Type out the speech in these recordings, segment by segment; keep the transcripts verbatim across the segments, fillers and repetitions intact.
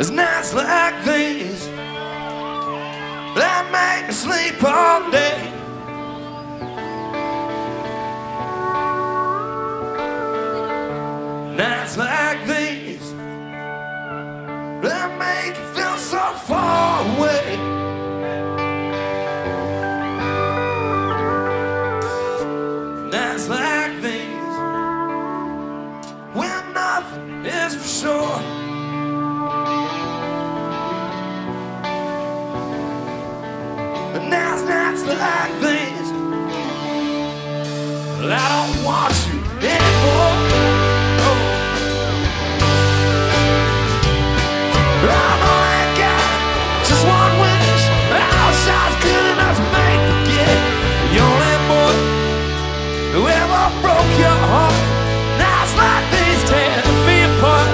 It's nights like these that make me sleep all day. Nights like these that make you feel so far away. Nights like these when nothing is for sure. Nights, nights like these, well, I don't want you anymore. No. I've only got just one wish, our side's good enough to make me forget. The only boy who ever broke your heart. Nights like these tear me apart.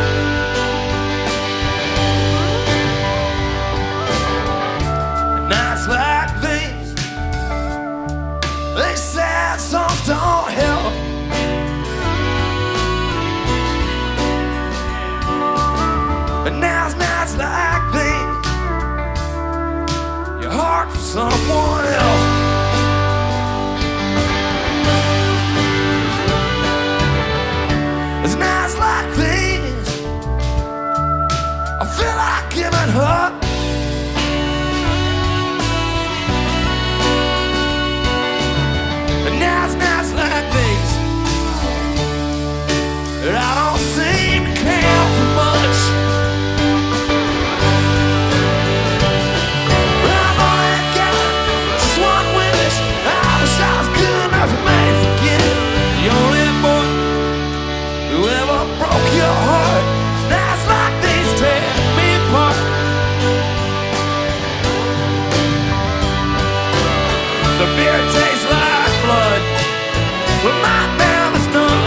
Nights like they sad songs don't help. And now's nights like these, your heart for someone else. It's nights like these, I feel like giving up. Nights, nights like these, I don't seem to care for much. I've only got just one wish, I wish I was good enough to make you forget it. The only boy who ever broke your heart. Nights like these tear me apart. The beer tastes like blood, but my mouth is numb,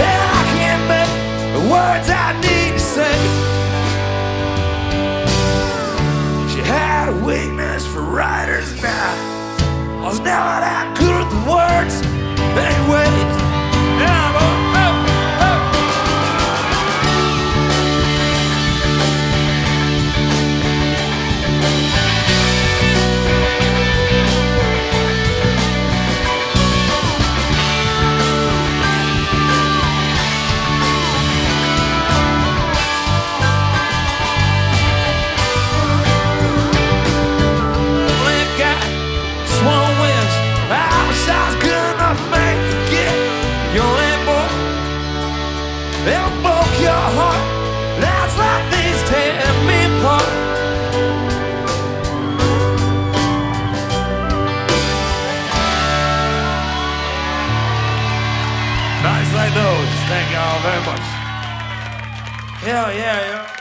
and I can't make the words I need to say. She had a weakness for writers, now I was not that good at the words, anyways. Now I'm on. They'll broke your heart. Nights like these tear me apart. Nights like those. Thank y'all very much. Yeah, yeah, yeah.